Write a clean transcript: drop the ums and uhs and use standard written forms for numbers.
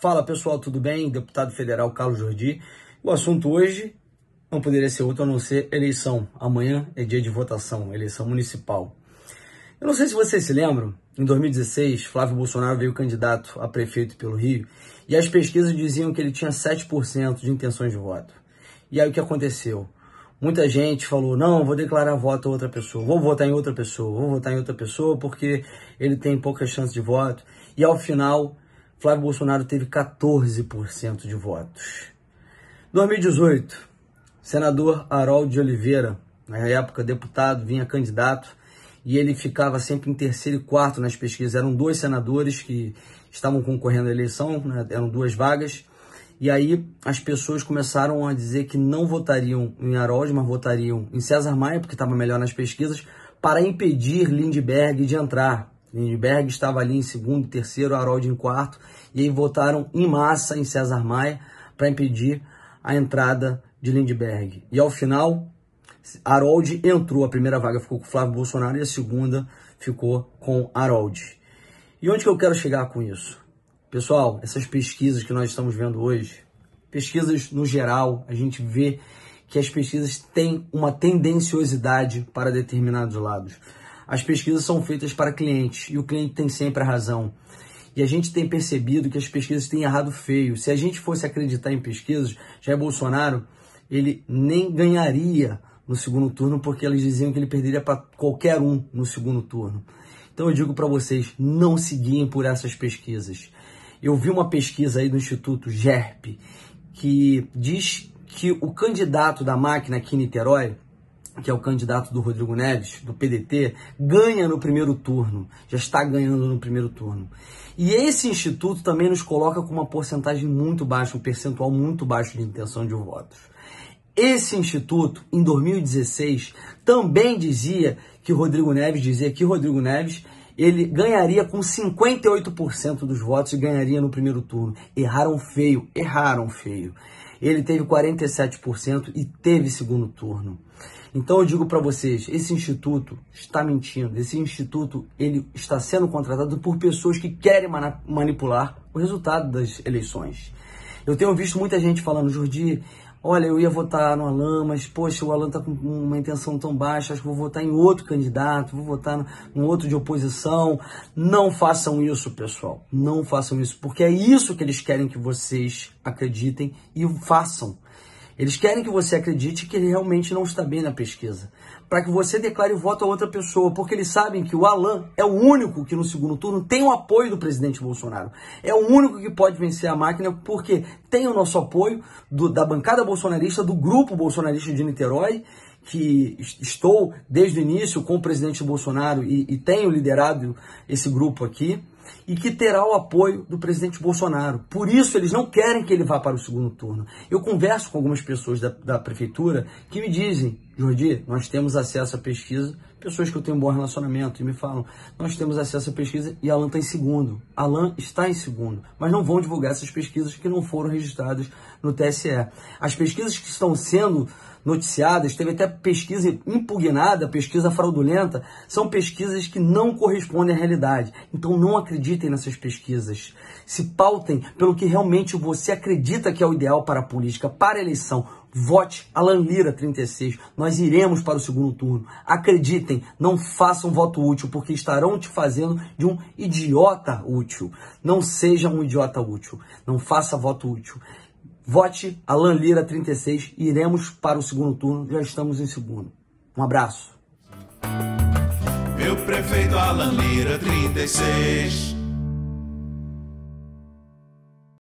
Fala pessoal, tudo bem? Deputado federal Carlos Jordy. O assunto hoje não poderia ser outro a não ser eleição. Amanhã é dia de votação, eleição municipal. Eu não sei se vocês se lembram, em 2016, Flávio Bolsonaro veio candidato a prefeito pelo Rio e as pesquisas diziam que ele tinha 7% de intenções de voto. E aí o que aconteceu? Muita gente falou, não, vou declarar voto a outra pessoa, vou votar em outra pessoa, vou votar em outra pessoa porque ele tem pouca chance de voto. E ao final, Flávio Bolsonaro teve 14% de votos. 2018, senador Haroldo de Oliveira, na época deputado, vinha candidato, e ele ficava sempre em terceiro e quarto nas pesquisas. Eram dois senadores que estavam concorrendo à eleição, né? Eram duas vagas, e aí as pessoas começaram a dizer que não votariam em Haroldo, mas votariam em César Maia, porque estava melhor nas pesquisas, para impedir Lindbergh de entrar. Lindbergh estava ali em segundo, terceiro, Haroldo em quarto, e aí votaram em massa em César Maia para impedir a entrada de Lindbergh. E ao final, Haroldo entrou, a primeira vaga ficou com Flávio Bolsonaro e a segunda ficou com Haroldo. E onde que eu quero chegar com isso? Pessoal, essas pesquisas que nós estamos vendo hoje, pesquisas no geral, a gente vê que as pesquisas têm uma tendenciosidade para determinados lados. As pesquisas são feitas para clientes e o cliente tem sempre a razão. E a gente tem percebido que as pesquisas têm errado feio. Se a gente fosse acreditar em pesquisas, Jair Bolsonaro, ele nem ganharia no segundo turno, porque eles diziam que ele perderia para qualquer um no segundo turno. Então eu digo para vocês, não se guiem por essas pesquisas. Eu vi uma pesquisa aí do Instituto Gerp, que diz que o candidato da máquina aqui em Niterói, que é o candidato do Rodrigo Neves, do PDT, ganha no primeiro turno, já está ganhando no primeiro turno. E esse instituto também nos coloca com uma porcentagem muito baixa, um percentual muito baixo de intenção de votos. Esse instituto, em 2016, também dizia que Rodrigo Neves ele ganharia com 58% dos votos e ganharia no primeiro turno. Erraram feio. Ele teve 47% e teve segundo turno. Então eu digo para vocês, esse instituto está mentindo. Esse instituto ele está sendo contratado por pessoas que querem manipular o resultado das eleições. Eu tenho visto muita gente falando, Jordy, olha, eu ia votar no Allan, mas poxa, o Allan tá com uma intenção tão baixa, acho que vou votar em outro candidato, vou votar em outro de oposição. Não façam isso, pessoal. Não façam isso, porque é isso que eles querem que vocês acreditem e façam. Eles querem que você acredite que ele realmente não está bem na pesquisa, para que você declare voto a outra pessoa, porque eles sabem que o Allan é o único que no segundo turno tem o apoio do presidente Bolsonaro. É o único que pode vencer a máquina, porque tem o nosso apoio da bancada bolsonarista, do grupo bolsonarista de Niterói, que estou desde o início com o presidente Bolsonaro e tenho liderado esse grupo aqui, e que terá o apoio do presidente Bolsonaro. Por isso, eles não querem que ele vá para o segundo turno. Eu converso com algumas pessoas da prefeitura que me dizem, Jordy, nós temos acesso à pesquisa, pessoas que eu tenho um bom relacionamento, e me falam, nós temos acesso à pesquisa e Allan está em segundo. Allan está em segundo, mas não vão divulgar essas pesquisas que não foram registradas no TSE. As pesquisas que estão sendo noticiadas, teve até pesquisa impugnada, pesquisa fraudulenta, são pesquisas que não correspondem à realidade. Então não acreditem nessas pesquisas. Se pautem pelo que realmente você acredita que é o ideal para a política, para a eleição. Vote Allan Lyra 36. Nós iremos para o segundo turno. Acreditem, não façam voto útil, porque estarão te fazendo de um idiota útil. Não seja um idiota útil. Não faça voto útil. Vote Allan Lyra 36. Iremos para o segundo turno. Já estamos em segundo. Um abraço. Meu prefeito Allan Lyra 36.